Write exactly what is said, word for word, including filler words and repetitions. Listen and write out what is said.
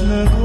Krishna.